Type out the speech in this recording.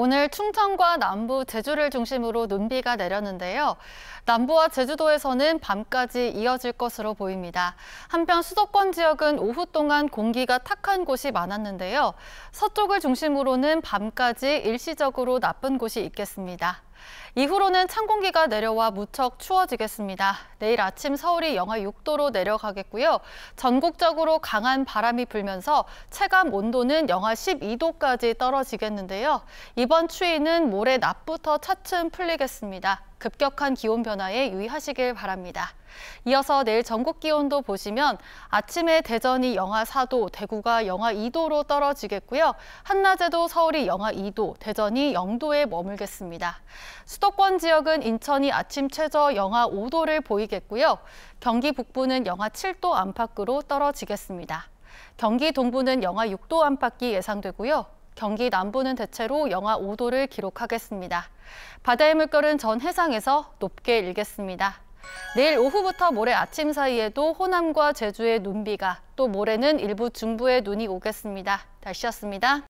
오늘 충청과 남부, 제주를 중심으로 눈비가 내렸는데요. 남부와 제주도에서는 밤까지 이어질 것으로 보입니다. 한편 수도권 지역은 오후 동안 공기가 탁한 곳이 많았는데요. 서쪽을 중심으로는 밤까지 일시적으로 나쁜 곳이 있겠습니다. 이후로는 찬 공기가 내려와 무척 추워지겠습니다. 내일 아침 서울이 영하 6도로 내려가겠고요. 전국적으로 강한 바람이 불면서 체감 온도는 영하 12도까지 떨어지겠는데요. 이번 추위는 모레 낮부터 차츰 풀리겠습니다. 급격한 기온 변화에 유의하시길 바랍니다. 이어서 내일 전국 기온도 보시면 아침에 대전이 영하 4도, 대구가 영하 2도로 떨어지겠고요. 한낮에도 서울이 영하 2도, 대전이 0도에 머물겠습니다. 수도권 지역은 인천이 아침 최저 영하 5도를 보이겠고요. 경기 북부는 영하 7도 안팎으로 떨어지겠습니다. 경기 동부는 영하 6도 안팎이 예상되고요. 경기 남부는 대체로 영하 5도를 기록하겠습니다. 바다의 물결은 전 해상에서 높게 일겠습니다. 내일 오후부터 모레 아침 사이에도 호남과 제주에 눈비가, 또 모레는 일부 중부에 눈이 오겠습니다. 날씨였습니다.